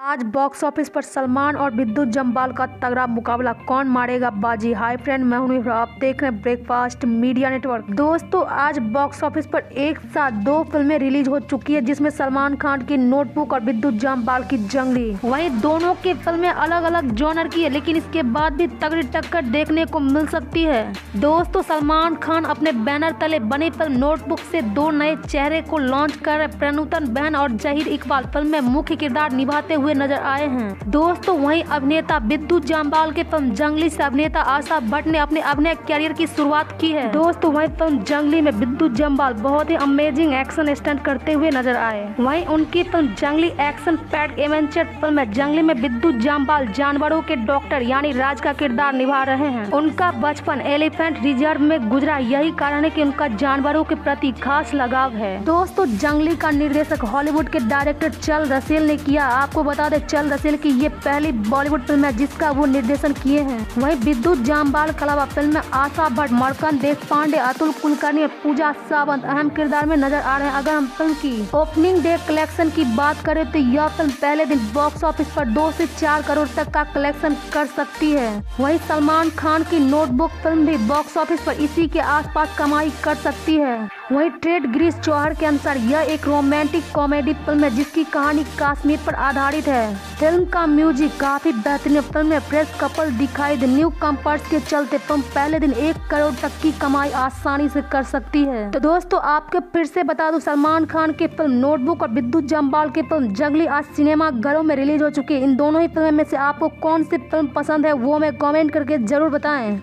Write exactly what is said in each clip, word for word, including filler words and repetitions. आज box office पर सलमान और विद्युत जम्वाल का तगड़ा मुकाबला, कौन मारेगा बाजी। हाय फ्रेंड, मैं हूं आप देख रहे हैं ब्रेकफास्ट मीडिया नेटवर्क। दोस्तों, आज बॉक्स ऑफिस पर एक साथ दो फिल्में रिलीज हो चुकी है, जिसमें सलमान खान की नोटबुक और विद्युत जम्वाल की जंगली। वहीं दोनों की फिल्में अलग अलग जॉनर की है, लेकिन इसके बाद भी तगड़ी टक्कर देखने को मिल सकती है। दोस्तों, सलमान खान अपने बैनर तले बनी फिल्म नोटबुक से दो नए चेहरे को लॉन्च कर रहे। प्रनुतन बहल और जहीर इकबाल फिल्म में मुख्य किरदार निभाते हुए नजर आए हैं। दोस्तों, वहीं अभिनेता विद्युत जामवाल के फिल्म जंगली से अभिनेता आशा भट्ट ने अपने अभिनय कैरियर की शुरुआत की है। दोस्तों, वहीं फिल्म जंगली में विद्युत जामवाल बहुत ही अमेजिंग एक्शन स्टंट करते हुए नजर आए। वहीं उनकी फिल्म जंगली एक्शन पैक्ड एडवेंचर फिल्म में जंगली में विद्युत जामवाल जानवरों के डॉक्टर यानी राज का किरदार निभा रहे हैं। उनका बचपन एलिफेंट रिजर्व में गुजरा, यही कारण है कि उनका जानवरों के प्रति खास लगाव है। दोस्तों, जंगली का निर्देशक हॉलीवुड के डायरेक्टर चेल रसिल ने किया। आपको बता दें, चेल रसिल की ये पहली बॉलीवुड फिल्म है जिसका वो निर्देशन किए हैं। वहीं विद्युत जामवाल के अलावा फिल्म में आशा भट्ट, मर्कनदेय देशपांडे, अतुल कुलकर्णी और पूजा सावंत अहम किरदार में नजर आ रहे हैं। अगर हम फिल्म की ओपनिंग डे कलेक्शन की बात करें तो यह फिल्म पहले दिन बॉक्स ऑफिस पर दो से चार करोड़ तक का कलेक्शन कर सकती है। वहीं सलमान खान की नोटबुक फिल्म भी बॉक्स ऑफिस पर इसी के आसपास कमाई कर सकती है। वहीं ट्रेड ग्रीस चौहर के अनुसार यह एक रोमांटिक कॉमेडी फिल्म है जिसकी कहानी कश्मीर पर आधारित है। फिल्म का म्यूजिक काफी बेहतरीन। फिल्म में फ्रेश कपल दिखाई दे। न्यू कम्पर्स के चलते फिल्म पहले दिन एक करोड़ तक की कमाई आसानी से कर सकती है। तो दोस्तों, आपके फिर से बता दूं, सलमान खान की फिल्म नोटबुक और विद्युत जामवाल की फिल्म जंगली आज सिनेमा घरों में रिलीज हो चुकी है। इन दोनों ही फिल्म में से आपको कौन सी फिल्म पसंद है वो हमें कॉमेंट करके जरूर बताएं।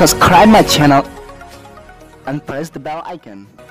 Subscribe my channel and press the bell icon.